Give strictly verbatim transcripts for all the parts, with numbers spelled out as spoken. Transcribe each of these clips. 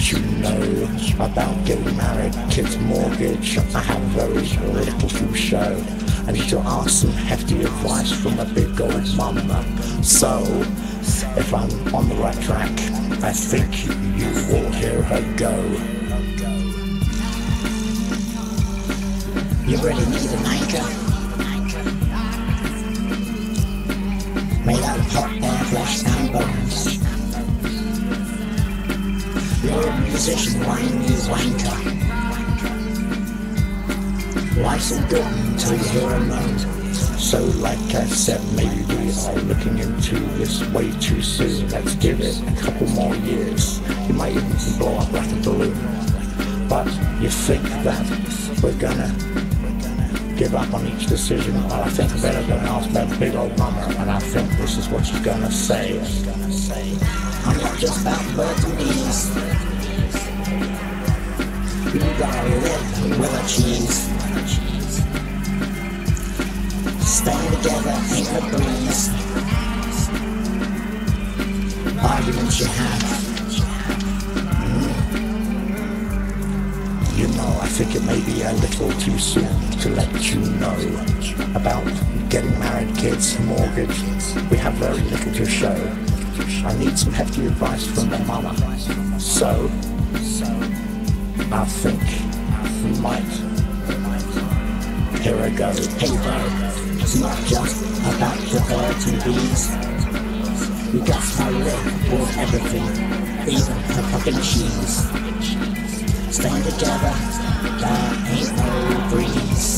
what you know about getting married, kids, mortgage. I have very little to show. I need to ask some hefty advice from a big old mama. So, if I'm on the right track, I think you will hear her go. You really need a maker, made out of hot air, flesh and bones. You're a musician, whiny wanker. Life's all good until you hear a moan. So like I said, maybe we are looking into this way too soon. Let's give it a couple more years. You might even blow up like a balloon. But you think that we're gonna give up on each decision. Well, I think I better go and ask that big old mama, and I think this is what she's gonna say. I'm not just about birds and bees. You gotta live with a cheese. Stay together in the breeze. Arguments you have. Mm. You know, I think it may be a little too soon to let you know about getting married, kids, mortgage. We have very little to show. I need some hefty advice from my mama. So, I think we might. Here I go. Hey bro, it's not just about the birds and bees. You got to live with everything, even the fucking cheese. Staying together, there ain't no breeze.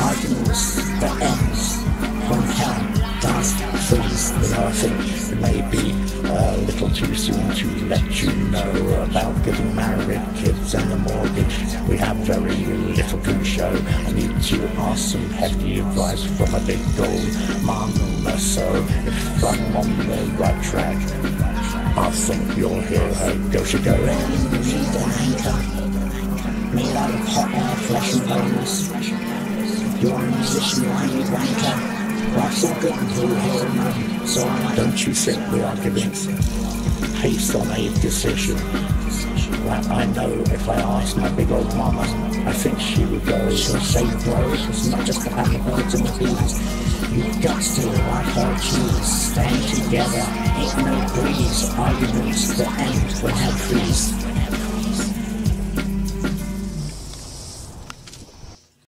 Arguments that ends from hell does freeze. I think it may be a little too soon to let you know about getting married, kids and the mortgage. We have very little to show. I need to ask some hefty advice from a big old mama. So if I'm on the right track, I think you'll hear her go. She go in. She's an anchor, made out of hot air, flesh and bones. You're a musician, you ain't a wanker. Life's all good until you hear a moan. So don't you think we are giving haste on a decision? Well, I know if I asked my big old mama, I think she would go, she'll say, bro, it's not just about the birds and the bees. You've got to like her cheese. Stand together, ain't no breeze. Arguments that end when I freeze.